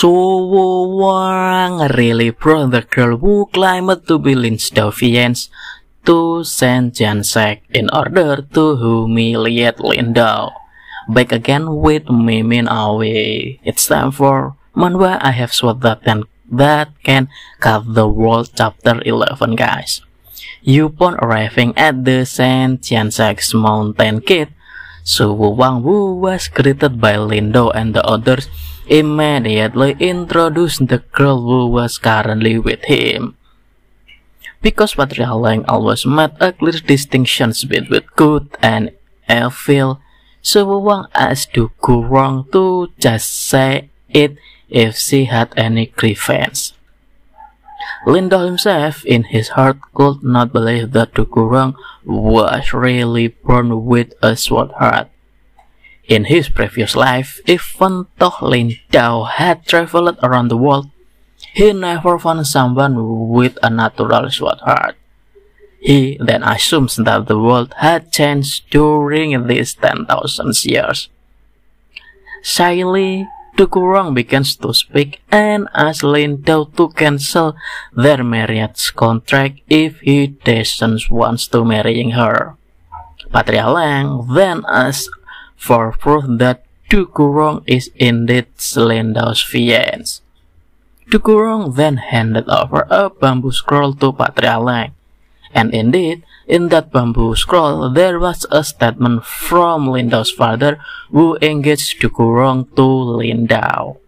Su Wuwang really brought the girl who claimed to be Lin Dao Vien to St. Jianzhek in order to humiliate Lin Dao. Back again with Mimin Aoi. It's time for Manhua I've Sword That Can Cut The World Chapter 11, guys. Upon arriving at the St. Jianzhek's mountain gate, Su Wuwang, who was greeted by Lin Dao and the others, immediately introduced the girl who was currently with him. Because Patriarch Lang always made a clear distinction between good and evil, Su Wuwang asked Tu Kurong to just say it if she had any grievance. Lin Dao himself, in his heart, could not believe that Tu Kurong was really born with a sword heart. In his previous life, even though Lin Dao had traveled around the world, he never found someone with a natural sword heart. He then assumes that the world had changed during these 10,000 years. Shyly, Tu Kurong begins to speak and asks Lin Dao to cancel their marriage contract if he doesn't want to marry her. Patriarch Lang then asks for proof that Tu Kurong is indeed Lin Dao's fiancée. Tu Kurong then handed over a bamboo scroll to Patriarch Lang, and indeed, in that bamboo scroll, there was a statement from Lin Dao's father who engaged Tu Kurong to Lin Dao.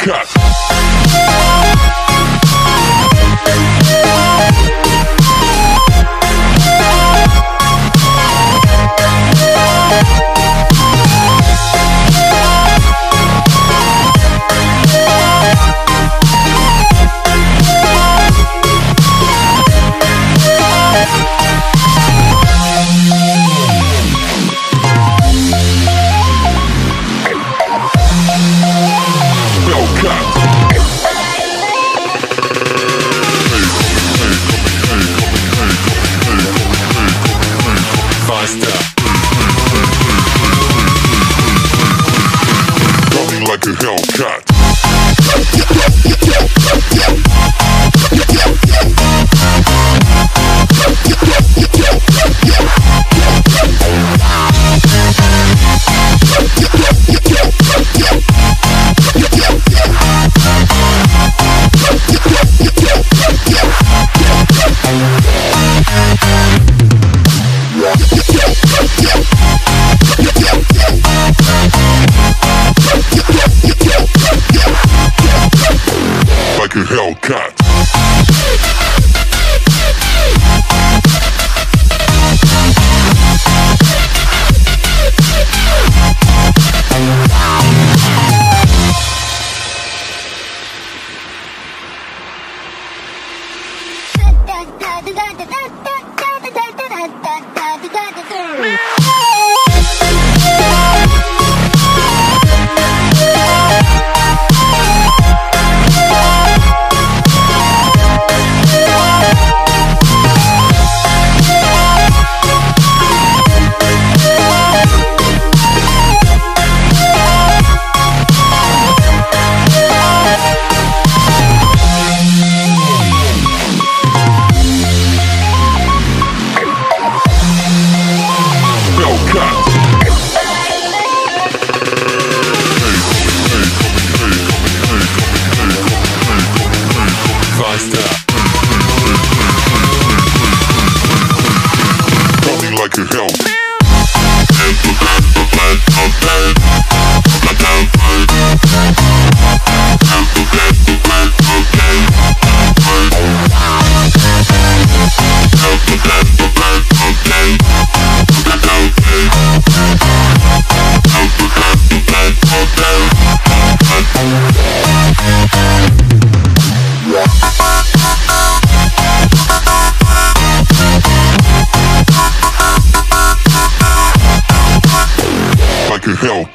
cut.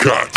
Hellcat.